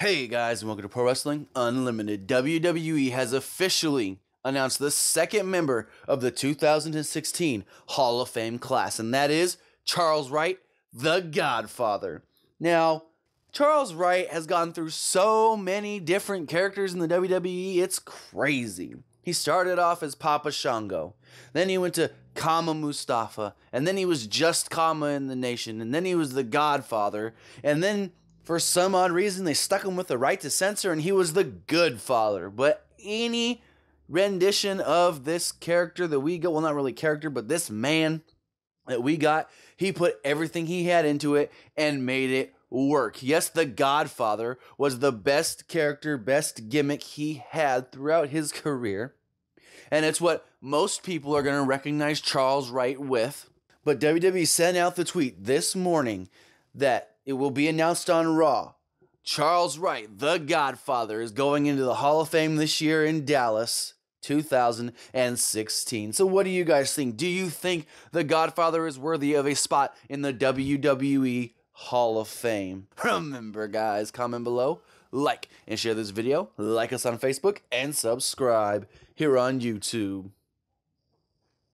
Hey guys, and welcome to Pro Wrestling Unlimited. WWE has officially announced the second member of the 2016 Hall of Fame class, and that is Charles Wright, the Godfather. Now, Charles Wright has gone through so many different characters in the WWE, it's crazy. He started off as Papa Shango, then he went to Kama Mustafa, and then he was just Kama in the Nation, and then he was the Godfather, and then for some odd reason, they stuck him with the Right to Censor, and he was the Goodfather. But any rendition of this character that we got, well, not really character, but this man that we got, he put everything he had into it and made it work. Yes, the Godfather was the best character, best gimmick he had throughout his career, and it's what most people are going to recognize Charles Wright with. But WWE sent out the tweet this morning that it will be announced on Raw. Charles Wright, the Godfather, is going into the Hall of Fame this year in Dallas, 2016. So what do you guys think? Do you think the Godfather is worthy of a spot in the WWE Hall of Fame? Remember, guys, comment below, like, and share this video. Like us on Facebook and subscribe here on YouTube.